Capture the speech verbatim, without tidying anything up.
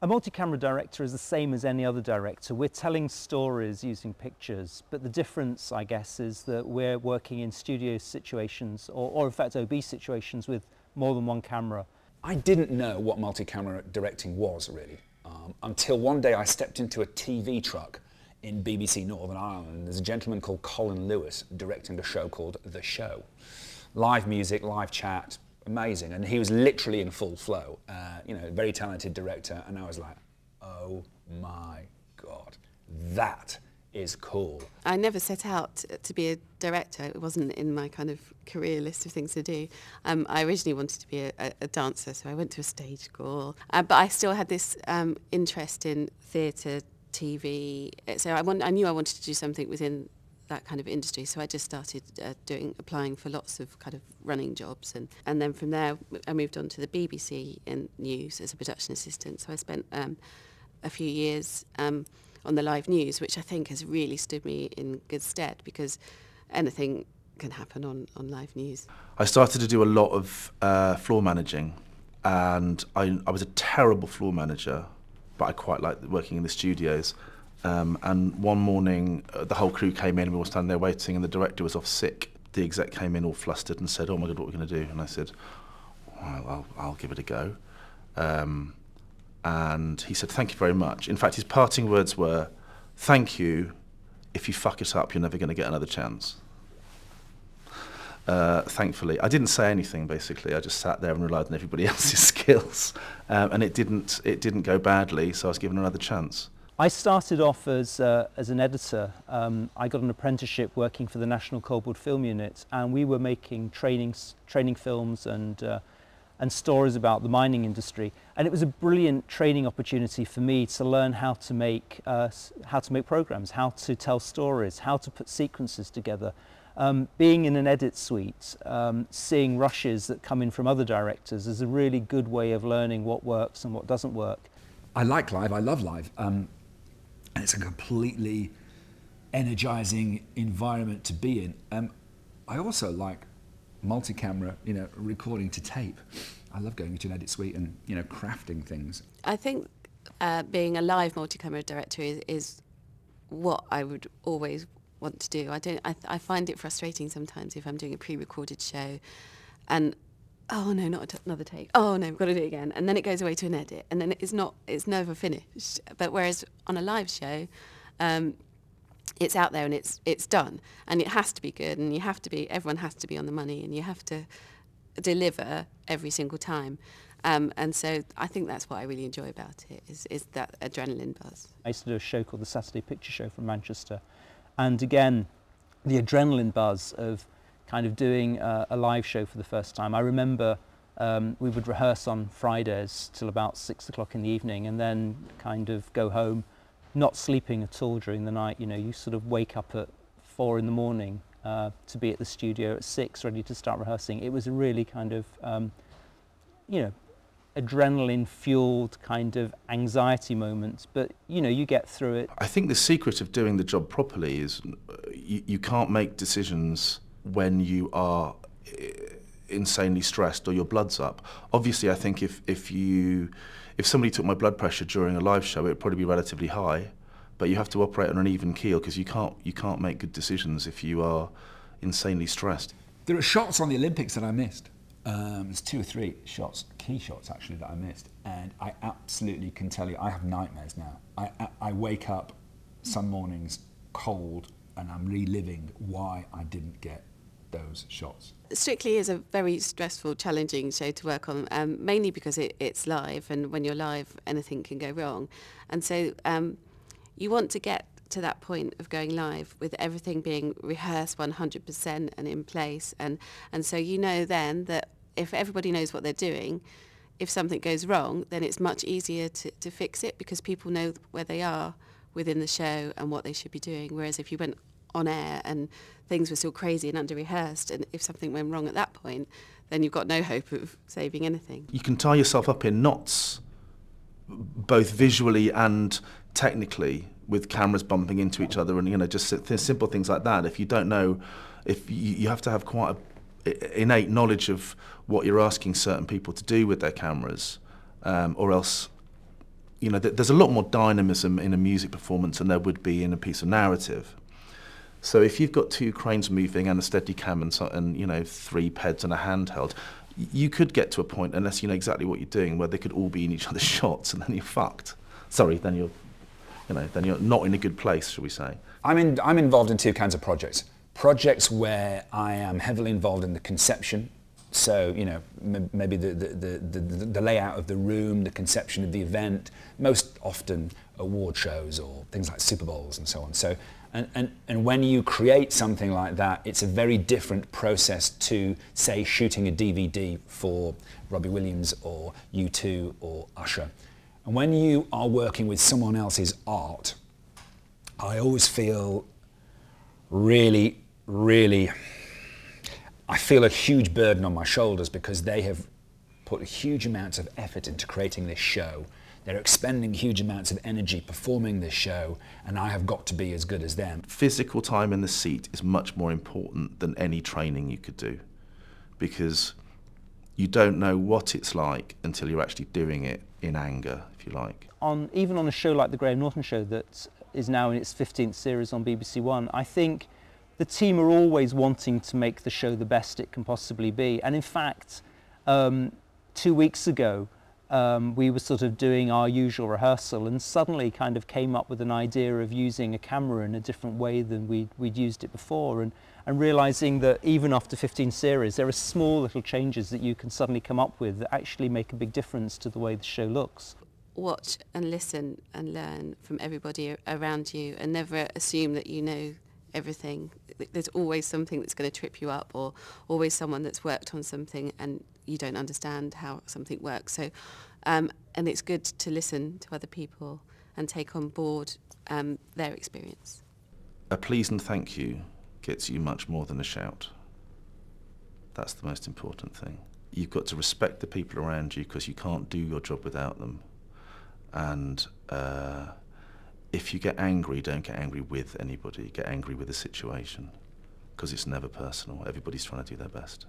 A multi-camera director is the same as any other director. We're telling stories using pictures, but the difference, I guess, is that we're working in studio situations, or, or in fact O B situations, with more than one camera. I didn't know what multi-camera directing was, really, um, until one day I stepped into a T V truck in B B C Northern Ireland. There's a gentleman called Colin Lewis directing a show called The Show. Live music, live chat. Amazing, and he was literally in full flow, uh, you know, very talented director, and I was like, oh my God, that is cool. I never set out to be a director, it wasn't in my kind of career list of things to do. Um, I originally wanted to be a, a, a dancer, so I went to a stage school, uh, but I still had this um, interest in theatre, T V, so I, want, I knew I wanted to do something within that kind of industry, so I just started uh, doing applying for lots of kind of running jobs, and and then from there I moved on to the B B C in news as a production assistant. So I spent um, a few years um, on the live news, which I think has really stood me in good stead, because anything can happen on on live news. I started to do a lot of uh, floor managing, and I, I was a terrible floor manager, but I quite liked working in the studios. Um, and one morning, uh, the whole crew came in, and we were standing there waiting, and the director was off sick. The exec came in all flustered and said, oh my God, what are we going to do? And I said, well, I'll, I'll give it a go. Um, and he said, thank you very much. In fact, his parting words were, thank you, if you fuck it up, you're never going to get another chance. Uh, thankfully, I didn't say anything, basically. I just sat there and relied on everybody else's skills. Um, and it didn't, it didn't go badly, so I was given another chance. I started off as, uh, as an editor. Um, I got an apprenticeship working for the National Coal Board Film Unit, and we were making training, training films and, uh, and stories about the mining industry. And it was a brilliant training opportunity for me to learn how to make, uh, how to make programs, how to tell stories, how to put sequences together. Um, being in an edit suite, um, seeing rushes that come in from other directors is a really good way of learning what works and what doesn't work. I like live, I love live. Um And it's a completely energizing environment to be in. Um, I also like multi-camera, you know, recording to tape. I love going into an edit suite and, you know, crafting things. I think uh, being a live multi-camera director is, is what I would always want to do. I don't. I, I find it frustrating sometimes if I'm doing a pre-recorded show, and oh no, not another take. Oh no, we've got to do it again. And then it goes away to an edit, and then it's not, it's never finished. But whereas on a live show, um, it's out there and it's it's done, and it has to be good, and you have to be, everyone has to be on the money, and you have to deliver every single time. Um, and so I think that's what I really enjoy about it, is, is that adrenaline buzz. I used to do a show called the Saturday Picture Show from Manchester, and again, the adrenaline buzz of kind of doing uh, a live show for the first time. I remember um, we would rehearse on Fridays till about six o'clock in the evening, and then kind of go home, not sleeping at all during the night. You know, you sort of wake up at four in the morning uh, to be at the studio at six, ready to start rehearsing. It was a really kind of, um, you know, adrenaline-fueled kind of anxiety moments, but, you know, you get through it. I think the secret of doing the job properly is you, you can't make decisions when you are insanely stressed or your blood's up. Obviously, I think if, if, you, if somebody took my blood pressure during a live show, it would probably be relatively high, but you have to operate on an even keel, because you can't, you can't make good decisions if you are insanely stressed. There are shots on the Olympics that I missed. Um, there's two or three shots, key shots actually, that I missed, and I absolutely can tell you I have nightmares now. I, I, I wake up some mornings cold, and I'm reliving why I didn't get those shots. Strictly is a very stressful, challenging show to work on, um, mainly because it, it's live, and when you're live, anything can go wrong. And so um, you want to get to that point of going live with everything being rehearsed one hundred percent and in place. And, and so you know then that if everybody knows what they're doing, if something goes wrong, then it's much easier to, to fix it, because people know where they are within the show and what they should be doing. Whereas if you went on air and things were still crazy and under-rehearsed, and if something went wrong at that point, then you've got no hope of saving anything. You can tie yourself up in knots, both visually and technically, with cameras bumping into each other, and, you know, just simple things like that. If you don't know, if you, you have to have quite a innate knowledge of what you're asking certain people to do with their cameras, um, or else you know, th there's a lot more dynamism in a music performance than there would be in a piece of narrative. So if you've got two cranes moving and a Steadicam and, so, and you know, three P E Ds and a handheld, you could get to a point, unless you know exactly what you're doing, where they could all be in each other's shots, and then you're fucked. Sorry, then you're, you know, then you're not in a good place, shall we say. I'm, in, I'm involved in two kinds of projects. Projects where I am heavily involved in the conception. So, you know, m maybe the, the, the, the, the layout of the room, the conception of the event, most often award shows or things like Super Bowls and so on. So, and, and, and when you create something like that, it's a very different process to, say, shooting a D V D for Robbie Williams or U two or Usher. And when you are working with someone else's art, I always feel really, really... I feel a huge burden on my shoulders, because they have put huge amounts of effort into creating this show. They're expending huge amounts of energy performing this show, and I have got to be as good as them. Physical time in the seat is much more important than any training you could do, because you don't know what it's like until you're actually doing it in anger, if you like. On, even on a show like The Graham Norton Show, that is now in its fifteenth series on B B C One, I think the team are always wanting to make the show the best it can possibly be. And in fact, um, two weeks ago, um, we were sort of doing our usual rehearsal and suddenly kind of came up with an idea of using a camera in a different way than we'd, we'd used it before. And, and realizing that even after fifteen series, there are small little changes that you can suddenly come up with that actually make a big difference to the way the show looks. Watch and listen and learn from everybody around you, and never assume that you know everything. There's always something that's going to trip you up, or always someone that's worked on something and you don't understand how something works. So, um, and it's good to listen to other people and take on board um, their experience. A please and thank you gets you much more than a shout. That's the most important thing. You've got to respect the people around you, because you can't do your job without them. And uh, if you get angry, don't get angry with anybody. Get angry with the situation, because it's never personal. Everybody's trying to do their best.